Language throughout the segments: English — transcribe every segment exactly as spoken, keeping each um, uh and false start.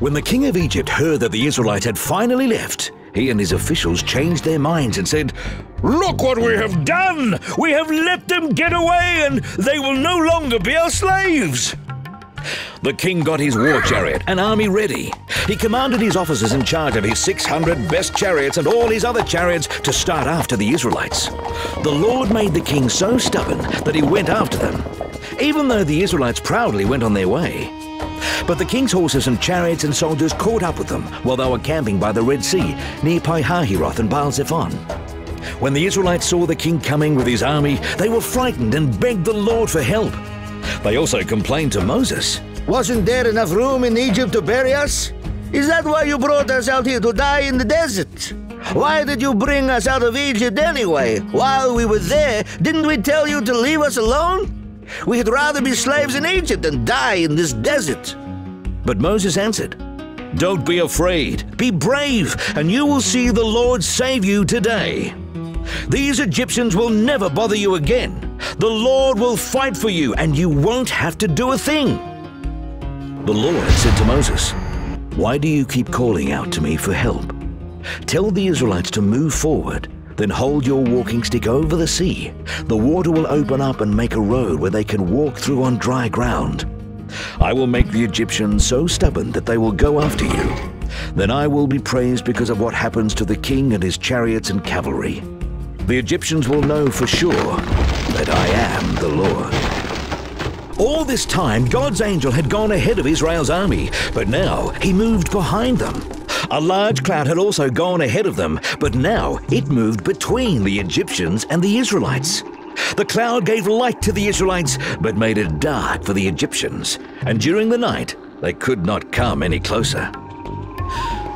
When the king of Egypt heard that the Israelites had finally left, he and his officials changed their minds and said, "Look what we have done! We have let them get away and they will no longer be our slaves!" The king got his war chariot and army ready. He commanded his officers in charge of his six hundred best chariots and all his other chariots to start after the Israelites. The Lord made the king so stubborn that he went after them, even though the Israelites proudly went on their way. But the king's horses and chariots and soldiers caught up with them while they were camping by the Red Sea, near Pihahiroth and Baal-Zephon. When the Israelites saw the king coming with his army, they were frightened and begged the Lord for help. They also complained to Moses. "Wasn't there enough room in Egypt to bury us? Is that why you brought us out here to die in the desert? Why did you bring us out of Egypt anyway? While we were there, didn't we tell you to leave us alone? We'd rather be slaves in Egypt than die in this desert." But Moses answered, "Don't be afraid, be brave, and you will see the Lord save you today. These Egyptians will never bother you again. The Lord will fight for you, and you won't have to do a thing." The Lord said to Moses, "Why do you keep calling out to me for help? Tell the Israelites to move forward. Then hold your walking stick over the sea. The water will open up and make a road where they can walk through on dry ground. I will make the Egyptians so stubborn that they will go after you. Then I will be praised because of what happens to the king and his chariots and cavalry. The Egyptians will know for sure that I am the Lord." All this time, God's angel had gone ahead of Israel's army, but now he moved behind them. A large cloud had also gone ahead of them, but now it moved between the Egyptians and the Israelites. The cloud gave light to the Israelites, but made it dark for the Egyptians, and during the night they could not come any closer.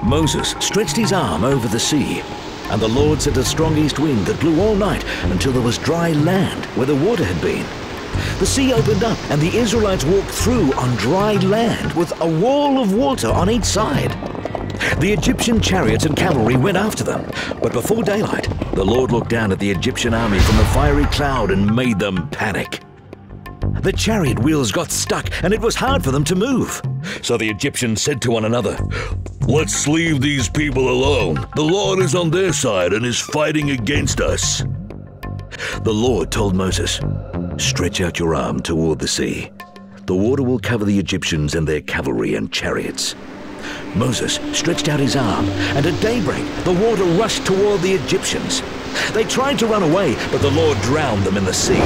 Moses stretched his arm over the sea, and the Lord sent a strong east wind that blew all night until there was dry land where the water had been. The sea opened up, and the Israelites walked through on dry land with a wall of water on each side. The Egyptian chariots and cavalry went after them, but before daylight, the Lord looked down at the Egyptian army from the fiery cloud and made them panic. The chariot wheels got stuck and it was hard for them to move. So the Egyptians said to one another, "Let's leave these people alone. The Lord is on their side and is fighting against us." The Lord told Moses, "Stretch out your arm toward the sea. The water will cover the Egyptians and their cavalry and chariots." Moses stretched out his arm, and at daybreak, the water rushed toward the Egyptians. They tried to run away, but the Lord drowned them in the sea.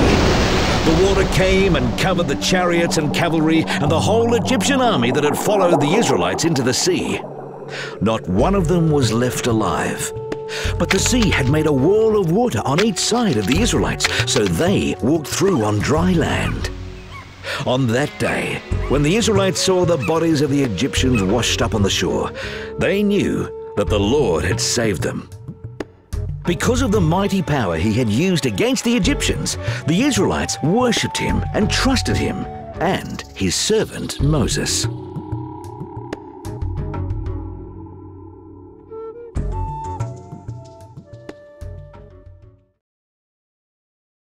The water came and covered the chariots and cavalry and the whole Egyptian army that had followed the Israelites into the sea. Not one of them was left alive. But the sea had made a wall of water on each side of the Israelites, so they walked through on dry land. On that day, when the Israelites saw the bodies of the Egyptians washed up on the shore, they knew that the Lord had saved them. Because of the mighty power he had used against the Egyptians, the Israelites worshipped him and trusted him and his servant Moses.